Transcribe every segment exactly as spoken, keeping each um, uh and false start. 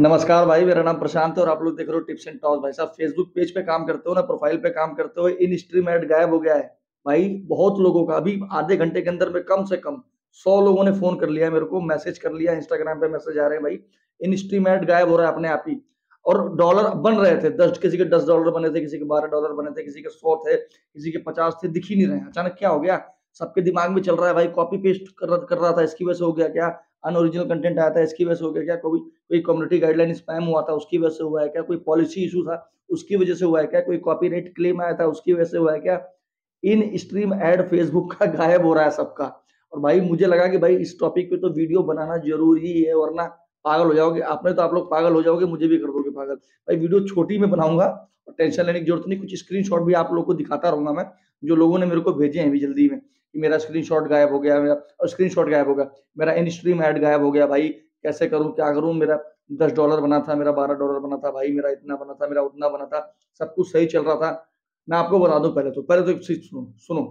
नमस्कार भाई, मेरा नाम प्रशांत है और आप लोग देख रहे हो टिप्स एंड टॉस। भाई साहब, फेसबुक पेज पे काम करते हो ना, प्रोफाइल पे काम करते हो, इन स्ट्रीम ऐड गायब हो गया है भाई। बहुत लोगों का अभी आधे घंटे के अंदर में कम से कम सौ लोगों ने फोन कर लिया है, मेरे को मैसेज कर लिया, इंस्टाग्राम पे मैसेज आ रहे हैं भाई, इन स्ट्रीम ऐड गायब हो रहा है अपने आप ही। और डॉलर बन रहे थे, दस किसी के दस डॉलर बने थे, किसी के बारह डॉलर बने थे, किसी के सौ थे, किसी के पचास थे, दिख ही नहीं रहे। अचानक क्या हो गया? सबके दिमाग में चल रहा है भाई, कॉपी पेस्ट कर कर रहा था, इसकी वजह से हो गया क्या? अनओरिजिनल कंटेंट आया था, इसकी वजह से हो गया क्या? कोई कोई कम्युनिटी गाइडलाइन स्पैम हुआ था, उसकी वजह से हुआ है क्या? कोई पॉलिसी इशू था, उसकी वजह से हुआ है क्या? कोई कॉपीराइट क्लेम आया था, उसकी वजह से हुआ है क्या? इन स्ट्रीम एड फेसबुक का गायब हो रहा है सबका। और भाई मुझे लगा कि भाई इस टॉपिक पे तो वीडियो बनाना जरूरी है, वरना पागल हो जाओगे। आपने तो आप लोग पागल हो जाओगे, मुझे भी कर दोगे पागल। भाई वीडियो छोटी में बनाऊंगा और टेंशन लेने की जरूरत नहीं। कुछ स्क्रीनशॉट भी आप लोगों को दिखाता रहूंगा मैं, जो लोगों ने मेरे को भेजे हैं अभी जल्दी में कि मेरा स्क्रीनशॉट गायब हो गया, मेरा और स्क्रीनशॉट गायब हो गया, मेरा इन स्ट्रीम ऐड गायब हो गया। भाई कैसे करूं, क्या करूं? मेरा दस डॉलर बना था, मेरा बारह डॉलर बना था, भाई मेरा इतना बना था, मेरा उतना बना था, सब कुछ सही चल रहा था। मैं आपको बता दूं, पहले तो पहले तो एक चीज सुनो सुनो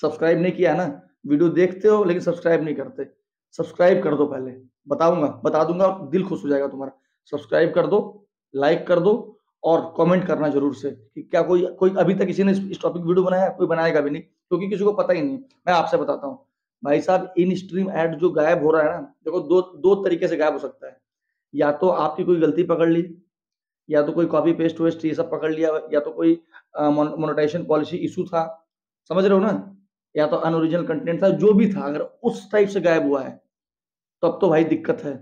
सब्सक्राइब नहीं किया ना, वीडियो देखते हो लेकिन सब्सक्राइब नहीं करते, सब्सक्राइब कर दो। पहले बताऊंगा, बता दूंगा, दिल खुश हो जाएगा तुम्हारा। सब्सक्राइब कर दो, लाइक कर दो और कमेंट करना जरूर से कि क्या कोई कोई अभी तक किसी ने इस टॉपिक वीडियो बनाया? कोई बनाएगा भी नहीं, क्योंकि किसी को पता ही नहीं। मैं आपसे बताता हूँ भाई साहब, इन स्ट्रीम ऐड जो गायब हो रहा है ना, देखो दो दो तरीके से गायब हो सकता है। या तो आपकी कोई गलती पकड़ ली, या तो कोई कॉपी पेस्ट वेस्ट ये सब पकड़ लिया, या तो कोई मोनेटाइजेशन पॉलिसी इशू था, समझ रहे हो ना, या तो अनओरिजिनल कंटेंट था, जो भी था। अगर उस टाइप से गायब हुआ है तो अब तो भाई दिक्कत है।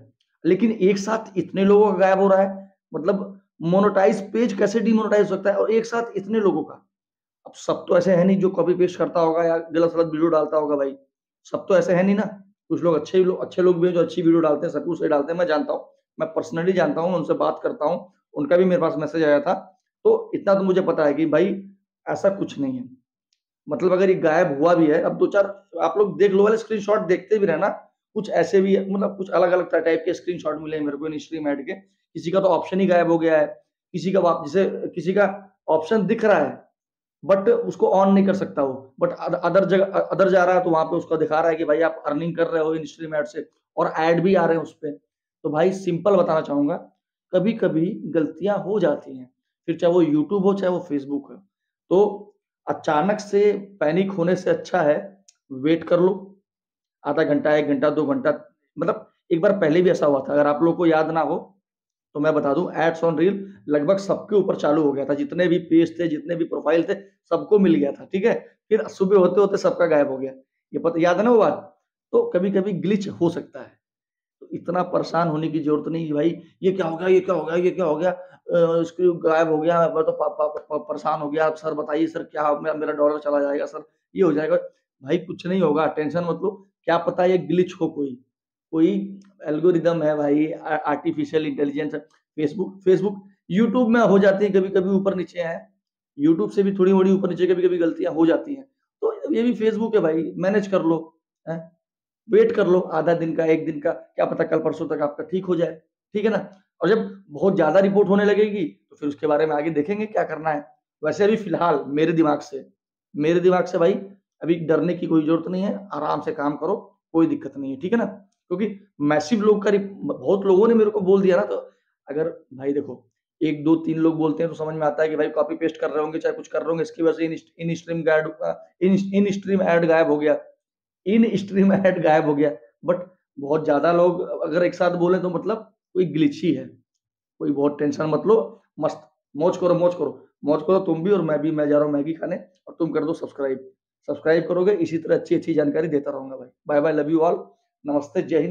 लेकिन एक साथ इतने लोगों का गायब हो रहा है, मतलब मोनेटाइज पेज कैसे डिमोनेटाइज हो सकता है और एक साथ इतने लोगों का? अब सब तो ऐसे है नहीं जो कॉपी पेस्ट करता होगा या गलत गलत वीडियो डालता होगा, भाई सब तो ऐसे है नहीं ना। कुछ लोग अच्छे लोग अच्छे लोग भी हैं जो अच्छी वीडियो डालते हैं, सब कुछ सही डालते हैं। मैं जानता हूँ, मैं पर्सनली जानता हूँ, उनसे बात करता हूँ, उनका भी मेरे पास मैसेज आया था। तो इतना तो मुझे पता है कि भाई ऐसा कुछ नहीं है। मतलब अगर ये गायब हुआ भी है, अब दो चार आप लोग देख लो, वाले स्क्रीनशॉट देखते भी रहना। कुछ ऐसे भी मतलब कुछ अलग अलग टाइप के स्क्रीनशॉट मिले मेरे को इन स्ट्रीम ऐड के। किसी का तो ऑप्शन ही गायब हो गया है, किसी का जैसे किसी का ऑप्शन दिख रहा है बट उसको ऑन नहीं कर सकता हो, बट अदर जगह अदर जा रहा है तो वहां पे उसका दिखा रहा है कि भाई आप अर्निंग कर रहे हो इन स्ट्रीम ऐड से, और ऐड भी आ रहे हैं उस पर। तो भाई सिंपल बताना चाहूंगा, कभी कभी गलतियां हो जाती हैं, फिर चाहे वो यूट्यूब हो चाहे वो फेसबुक हो। तो अचानक से पैनिक होने से अच्छा है वेट कर लो, आधा घंटा, एक घंटा, दो घंटा। मतलब एक बार पहले भी ऐसा हुआ था, अगर आप लोगों को याद ना हो तो मैं बता दूं, एड्स ऑन रील लगभग सबके ऊपर चालू हो गया था, जितने भी पेज थे, जितने भी प्रोफाइल थे, सबको मिल गया था, ठीक है। फिर सुबह होते होते सबका गायब हो गया, ये पता याद है ना वो बात। तो कभी कभी ग्लिच हो सकता है, तो इतना परेशान होने की जरूरत नहीं कि भाई ये क्या हो गया, ये क्या हो गया, ये क्या हो गया, इसको गायब हो गया, मैं तो परेशान हो गया, सर बताइए सर क्या मेरा डॉलर चला जाएगा, सर ये हो जाएगा। भाई कुछ नहीं होगा, टेंशन मत लो। क्या पता ये ग्लिच हो, कोई कोई एल्गोरिदम है भाई, आर्टिफिशियल इंटेलिजेंस है। फेसबुक फेसबुक यूट्यूब में हो जाती है कभी कभी ऊपर नीचे है, यूट्यूब से भी थोड़ी मोड़ी ऊपर नीचे कभी कभी गलतियां हो जाती हैं। तो ये भी फेसबुक है भाई, मैनेज कर लो, है वेट कर लो, आधा दिन का, एक दिन का, क्या पता कल परसों तक आपका ठीक हो जाए, ठीक है ना। और जब बहुत ज्यादा रिपोर्ट होने लगेगी तो फिर उसके बारे में आगे देखेंगे क्या करना है। वैसे अभी फिलहाल मेरे दिमाग से मेरे दिमाग से भाई अभी डरने की कोई जरूरत नहीं है, आराम से काम करो, कोई दिक्कत नहीं है, ठीक है ना। क्योंकि मैसिव लोग का बहुत लोगों ने मेरे को बोल दिया ना, तो अगर भाई देखो एक दो तीन लोग बोलते हैं तो समझ में आता है कि भाई कॉपी पेस्ट कर रहे होंगे, चाहे कुछ कर रहे होंगे, इसकी वजह से इन स्ट्रीम गायब इन इन स्ट्रीम ऐड गायब हो गया, इन स्ट्रीम ऐड गायब हो गया। बट बहुत ज्यादा लोग अगर एक साथ बोले तो मतलब कोई ग्लिच ही है। कोई बहुत टेंशन मत लो, मस्त मौज करो मौज करो मौज करो तुम भी और मैं भी। मैं जा रहा हूँ मैगी खाने, और तुम कर दो सब्सक्राइब, सब्सक्राइब करोगे, इसी तरह अच्छी अच्छी जानकारी देता रहूंगा भाई। Bye bye, love you all, नमस्ते, जय हिंद।